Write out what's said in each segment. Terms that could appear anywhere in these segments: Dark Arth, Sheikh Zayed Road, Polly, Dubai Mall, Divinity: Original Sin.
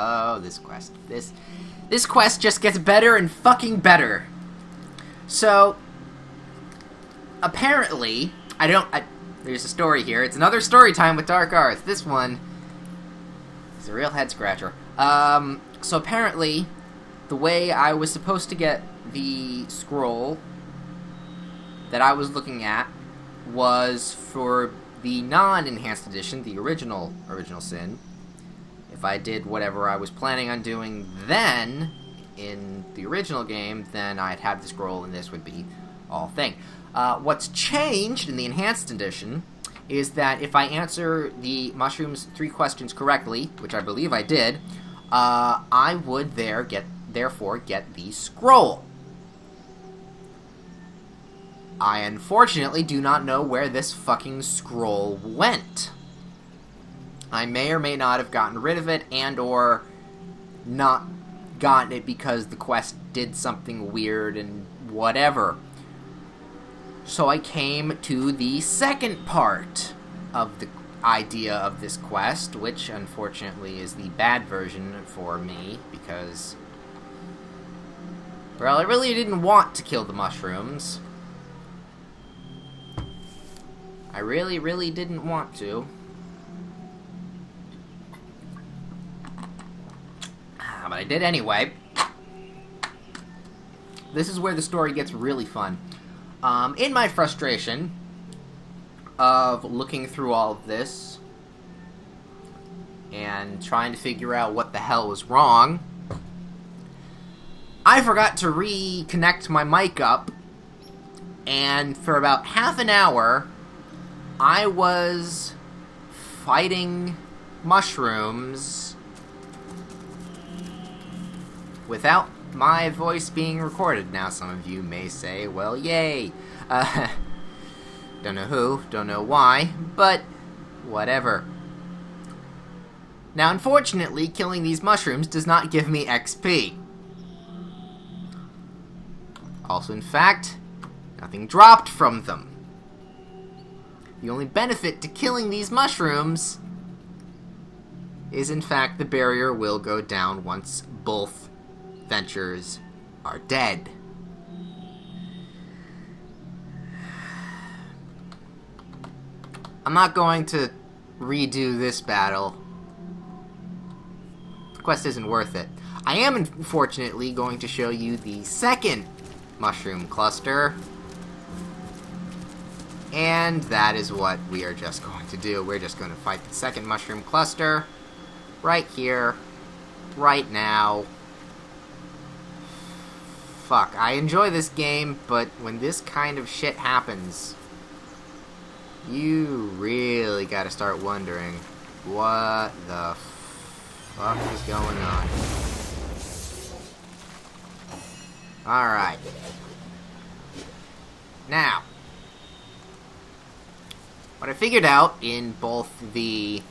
Oh, this quest. This quest just gets better and fucking better. So, apparently, there's a story here. It's another story time with Dark Arth. This one is a real head-scratcher. So apparently, the way I was supposed to get the scroll that I was looking at was for the non-enhanced edition, the original Sin. If I did whatever I was planning on doing then in the original game, then I'd have the scroll and this would be all thing. What's changed in the enhanced edition is that if I answer the Mushroom's 3 questions correctly, which I believe I did, I would therefore get the scroll. I unfortunately do not know where this fucking scroll went. I may or may not have gotten rid of it and or not gotten it because the quest did something weird and whatever. So I came to the second part of the idea of this quest, which unfortunately is the bad version for me because, well, I really didn't want to kill the mushrooms. I really, really didn't want to. But I did anyway. This is where the story gets really fun. In my frustration of looking through all of this and trying to figure out what the hell was wrong, I forgot to reconnect my mic up, and for about half an hour I was fighting mushrooms without my voice being recorded. Now some of you may say, well, yay. Don't know who, don't know why, but whatever. Now unfortunately, killing these mushrooms does not give me XP. Also, in fact, nothing dropped from them. The only benefit to killing these mushrooms is, in fact, the barrier will go down once both ventures are dead. I'm not going to redo this battle. The quest isn't worth it. I am, unfortunately, going to show you the second mushroom cluster, and that is what we are just going to do. We're just going to fight the second mushroom cluster right here, right now. Fuck, I enjoy this game, but when this kind of shit happens, you really gotta start wondering what the fuck is going on. Alright. Now, what I figured out in both the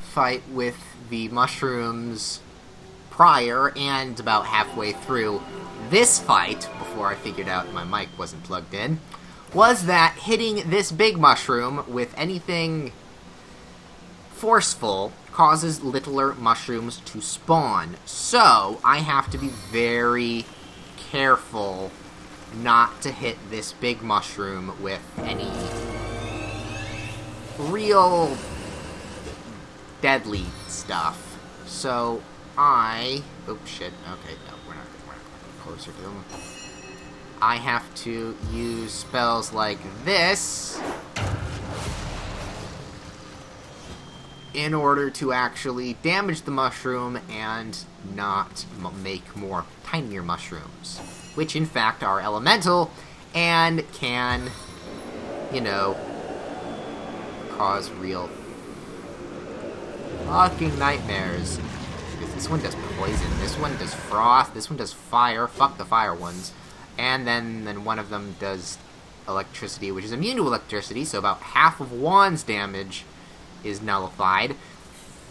fight with the mushrooms prior and about halfway through this fight, before I figured out my mic wasn't plugged in, was that hitting this big mushroom with anything forceful causes littler mushrooms to spawn. So I have to be very careful not to hit this big mushroom with any real deadly stuff. So I... oh shit, okay, no, we're not closer to them. I have to use spells like this in order to actually damage the mushroom and not make more tinier mushrooms, which in fact are elemental and can, you know, cause real fucking nightmares. Because this one does poison, this one does frost, this one does fire, fuck the fire ones, and then one of them does electricity, which is immune to electricity, so about half of Juan's damage is nullified,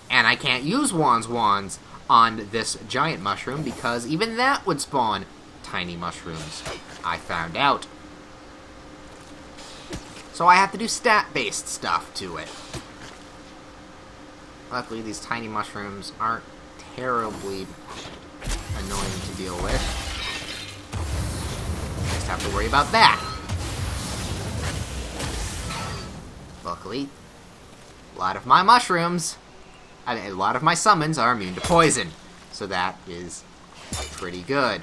and I can't use Juan's wands on this giant mushroom because even that would spawn tiny mushrooms, I found out. So I have to do stat-based stuff to it. Luckily, these tiny mushrooms aren't terribly annoying to deal with. Just have to worry about that. Luckily, a lot of my mushrooms, I mean, a lot of my summons are immune to poison. So that is pretty good.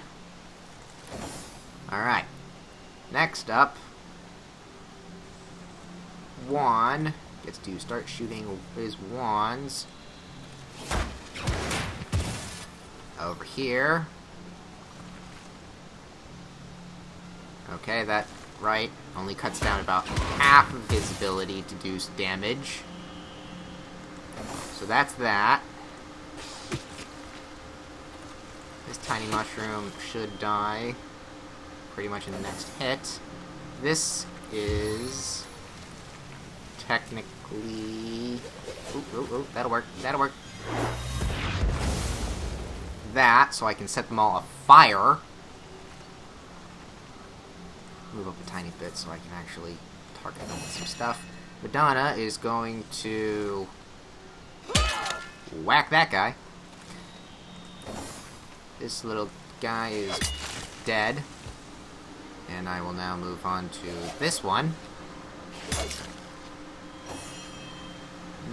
Alright. Next up, Juan gets to start shooting his wands. Over here. Okay, that right only cuts down about half of his ability to do damage. So that's that. This tiny mushroom should die pretty much in the next hit. This is technically... Ooh, that'll work. That'll work. That, so I can set them all afire. Move up a tiny bit so I can actually target them with some stuff. Madonna is going to whack that guy. This little guy is dead. And I will now move on to this one.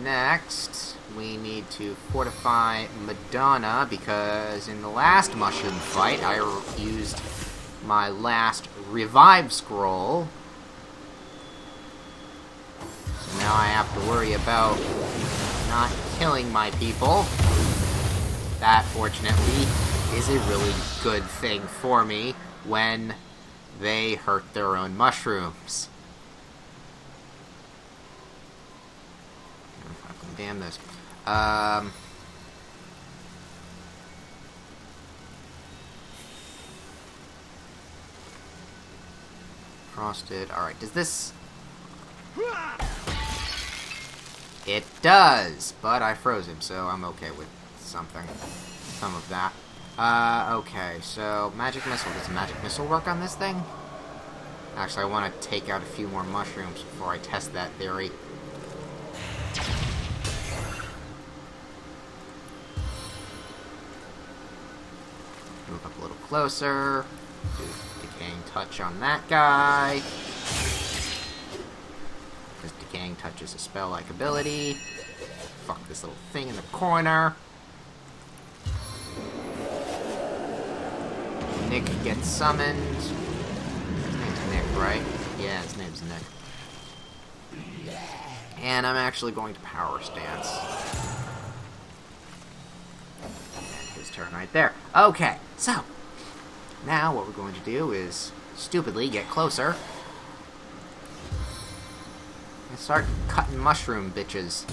Next, we need to fortify Madonna, because in the last mushroom fight, I used my last revive scroll. So now I have to worry about not killing my people. That, fortunately, is a really good thing for me when they hurt their own mushrooms. Damn this. Frosted. Alright, does this... It does! But I froze him, so I'm okay with something. Some of that. Okay, so magic missile. Does magic missile work on this thing? Actually, I want to take out a few more mushrooms before I test that theory. Move up a little closer. Do a decaying touch on that guy. Because decaying touch is a spell-like ability. Fuck this little thing in the corner. Nick gets summoned. His name's Nick, right? Yeah, his name's Nick. And I'm actually going to power stance. Turn right there. Okay, so now what we're going to do is stupidly get closer and start cutting mushroom bitches.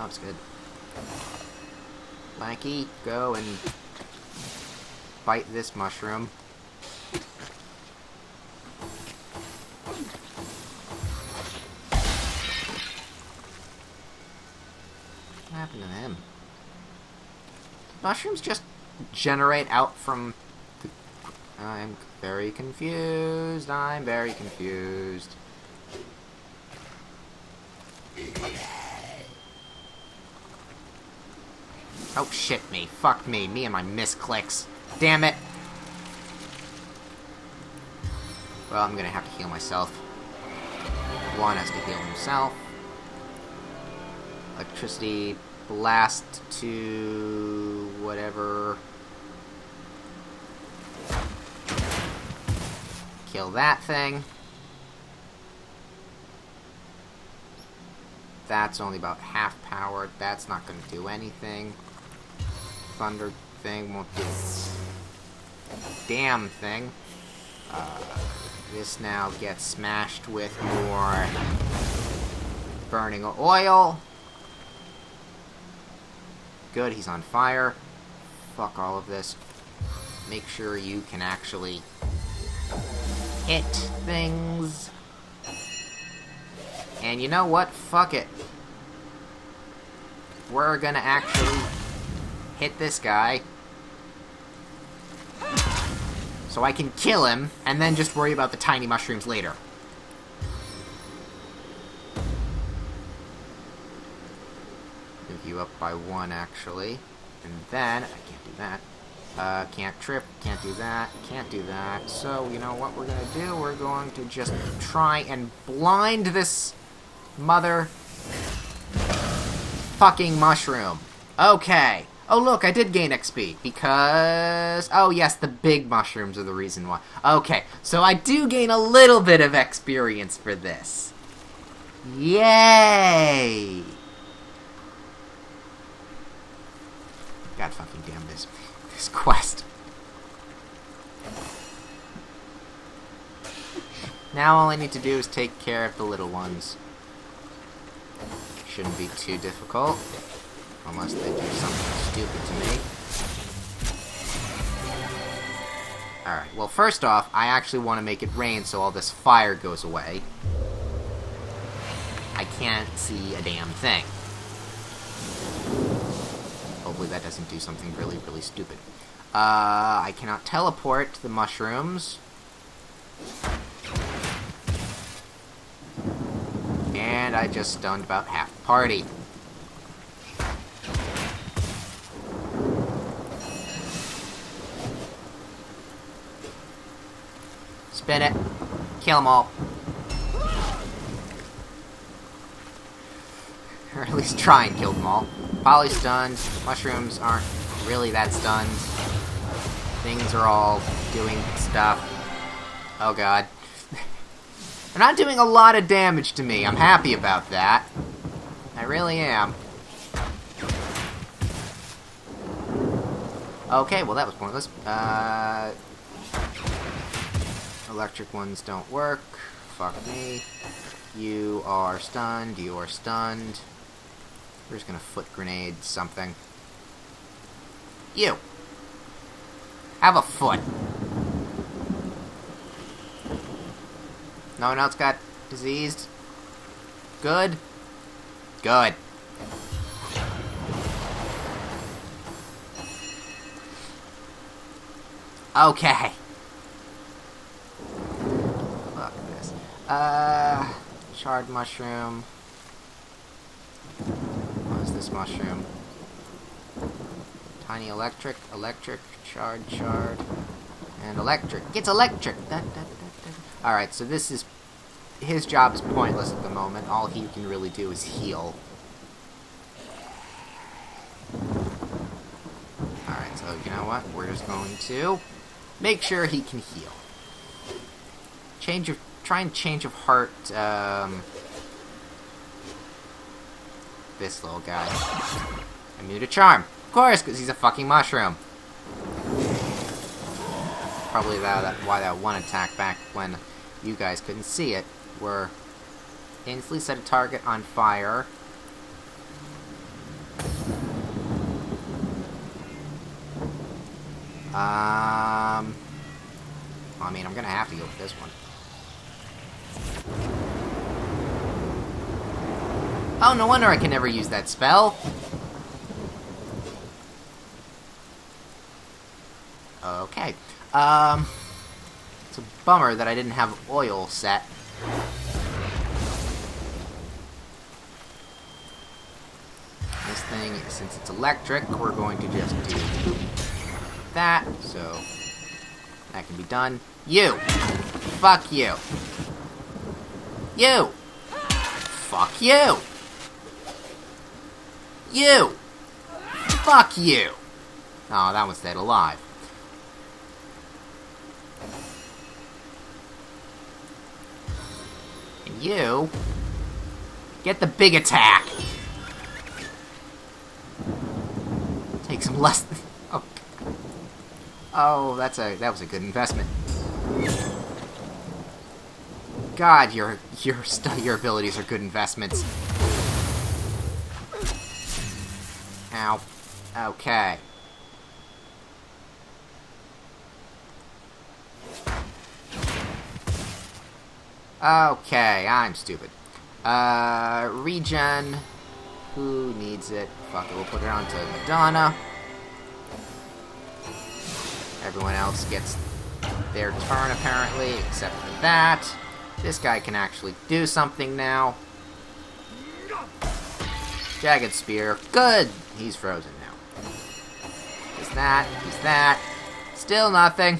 Oh, it's good. Lanky, go and bite this mushroom. Mushrooms just generate out from the... I'm very confused. I'm very confused. Oh, shit me. Fuck me. Me and my misclicks. Damn it. Well, I'm gonna have to heal myself. Juan has to heal himself. Electricity... blast to whatever. Kill that thing. That's only about half powered. That's not going to do anything. Thunder thing won't do damn thing. This now gets smashed with more burning oil. Good, he's on fire. Fuck all of this. Make sure you can actually hit things. And you know what? Fuck it. We're gonna actually hit this guy. So I can kill him, and then just worry about the tiny mushrooms later. move you up by one, actually. And then, I can't do that. Can't trip, can't do that, can't do that. So, you know what we're gonna do? We're going to just try and blind this mother fucking mushroom. Okay. Oh, look, I did gain XP, because... oh, yes, the big mushrooms are the reason why. Okay, so I do gain a little bit of experience for this. Yay! God fucking damn this quest. Now all I need to do is take care of the little ones. Shouldn't be too difficult. Unless they do something stupid to me. Alright, well first off, I actually want to make it rain so all this fire goes away. I can't see a damn thing. Hopefully that doesn't do something really, really stupid. I cannot teleport the mushrooms. And I just stunned about half the party. Spin it. Kill them all. Or at least try and kill them all. Polly's stunned. Mushrooms aren't really that stunned. Things are all doing stuff. Oh god. They're not doing a lot of damage to me. I'm happy about that. I really am. Okay, well that was pointless. Electric ones don't work. Fuck me. You are stunned. You are stunned. We're just gonna foot grenade something. You! Have a foot! No one else got diseased? Good? Good. Okay. Fuck this. Charred mushroom. What is this mushroom? Tiny electric, electric, charred, charred, and electric. It's electric! Alright, so this is... his job is pointless at the moment. All he can really do is heal. Alright, so you know what? We're just going to make sure he can heal. Change of... try and change of heart, this little guy. Immune to charm. Of course, because he's a fucking mushroom. Probably why that one attack back when you guys couldn't see it, where instantly set a target on fire. I mean, I'm gonna have to go with this one. Oh, no wonder I can never use that spell! Okay. It's a bummer that I didn't have oil set. This thing, since it's electric, we're going to just do that, so that can be done. You! Fuck you! You! Fuck you! You! Fuck you! Oh, that one stayed alive. And you... get the big attack! Take some less... oh. Oh, that was a good investment. God, your abilities are good investments. Ow. Okay. Okay, I'm stupid. Regen. Who needs it? Fuck it, we'll put it on to Madonna. Everyone else gets their turn, apparently, except for that. This guy can actually do something now. Jagged Spear. Good! He's frozen now. He's that. He's that. Still nothing.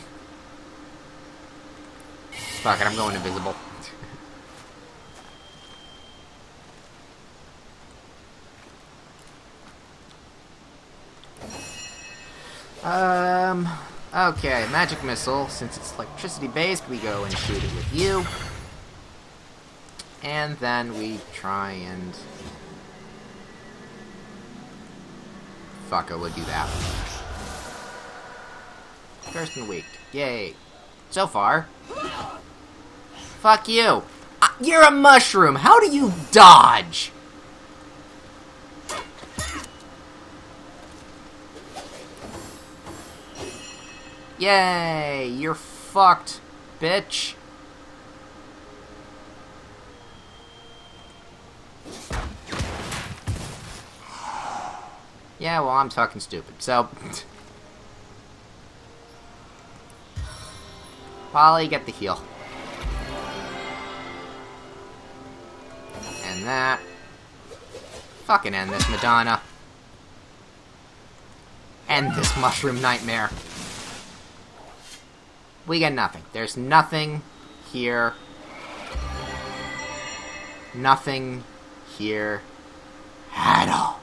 Fuck it, I'm going invisible. Okay, magic missile. Since it's electricity based, we go and shoot it with you. And then we try and... Fuck, I will do that. First and weak. Yay. So far. Fuck you. You're a mushroom. How do you dodge? Yay! You're fucked, bitch. Yeah, well, I'm fucking stupid, so... Polly, get the heal. And that... Fucking end this, Madonna. End this mushroom nightmare. We get nothing. There's nothing here. Nothing here at all.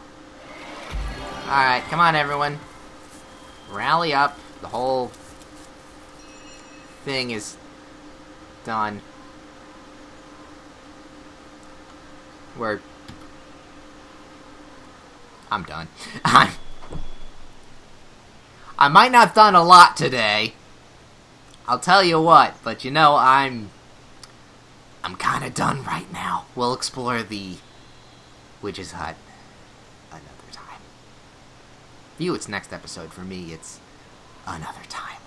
Alright, come on everyone. Rally up. The whole thing is done. We're... I'm done. I might not have done a lot today. I'll tell you what, but you know, I'm kinda done right now. We'll explore the Witch's Hut another time. View its next episode for me, it's another time.